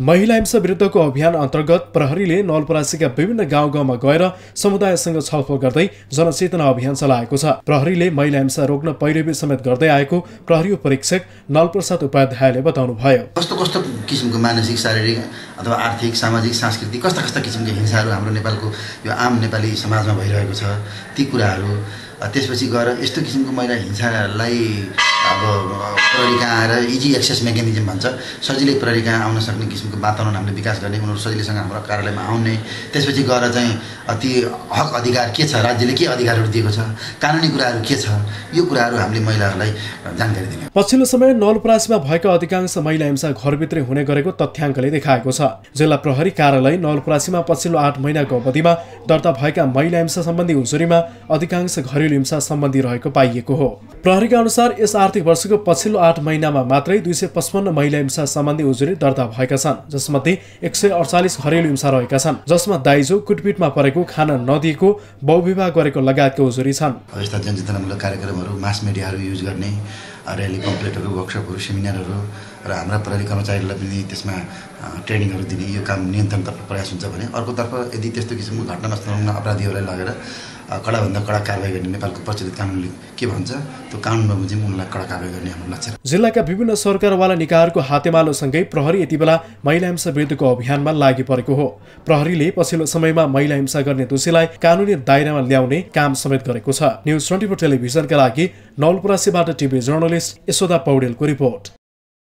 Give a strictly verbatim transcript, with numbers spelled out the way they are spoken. महिला हिंसा विरुद्धको अभियान अन्तर्गत प्रहरीले नलपरासीका विभिन्न गाउँ गाउँमा गएर समुदायसँग छलफल गर्दै जनचेतना अभियान चलाएको छ। प्रहरीले महिला हिंसा रोक्न पैरवी समेत गर्दै आएको प्रहरी उपरीक्षक नल प्रसाद उपाध्यायले बताउनुभयो। कस्तो कस्तो किसिमको मानसिक, शारीरिक अथवा आर्थिक, सामाजिक, सांस्कृतिक कस्ता कस्ता किसिमका हिंसाहरू हाम्रो नेपालको यो आम नेपाली समाजमा भइरहेको छ, ती कुराहरू त्यसपछि गएर यस्तो किसिमको महिला हिंसालाई अब प्रहरीका आएर इजी एक्सेस मेकानिजम भन्छ, सजिलै प्रहरीका आउन सक्ने किसिमको वातावरण हामीले विकास गर्ने, उनीहरू सजिलैसँग हाम्रो कार्यालयमा आउने, त्यसपछि गएर चाहिँ ती हक अधिकार के छ, राज्यले के अधिकारहरू दिएको छ, कानुनी कुराहरू के छ, यो कुराहरू हामीले महिलाहरूलाई जानकारी दिने। पछिल्लो समय नलपरासीमा भएका अधिकांश महिला हिंसा घरभित्रै हुने गरेको तथ्याङ्कले देखाएको छ। जिल्ला प्रहरी कार्यालय नलपरासीमा पछिल्लो आठ महिनाको अवधिमा दर्ता भएका महिला हिंसा सम्बन्धी उजुरीमा अधिकांश घरेलु हिंसा सम्बन्धी रहेको पाइएको हो। प्रहरीका अनुसार यस आर्थिक वर्षको पछिल्लो आठ महिनामा मात्रै दुई सय पचपन्न महिला हिंसा सम्बन्धी उजुरी दर्ता भएका छन्, जसमध्ये एक सय अडचालिस घरेलु हिंसा रहेका छन्, जसमा दाइजो, कुटपिटमा परेको, खाना नदिएको, बहुविवाह गरेको लगायतको उजुरी छन्। यस्ता जनचेतनामूलक कार्यक्रमहरू, मास मिडियाहरू युज गर्ने, रयाली कम्प्लेटहरू, वर्कसपहरू, सेमिनारहरू र हाम्रा प्रहरी कर्मचारीहरूलाई पनि त्यसमा ट्रेनिङहरू दिने यो काम नियन्त्रणतर्फ प्रयास हुन्छ भने, अर्कोतर्फ यदि त्यस्तो किसिमको घटनामा संलग्न अपराधीहरूलाई लगेर कडाभन्दा कडा कारवाही गर्ने नेपालको प्रचलित कानुनले के भन्छ, त्यो कानुन बमोजिम उनलाई कडा कारवाही गर्ने हाम्रो लक्ष्य छ। जिल्लाका विभिन्न सरकारवाला निकायहरूको हातेमालोसँगै प्रहरी यतिबेला महिला हिंसा विरुद्धको अभियानमा लागि परेको हो। प्रहरीले पछिल्लो समयमा महिला हिंसा गर्ने दोषीलाई कानुनी दायरामा ल्याउने काम समेत गरेको छ। न्युज ट्वेन्टी फोर टेलिभिजनका लागि नवलपरासीबाट टिभी जर्नलिस्ट यशोदा पौडेलको रिपोर्ट।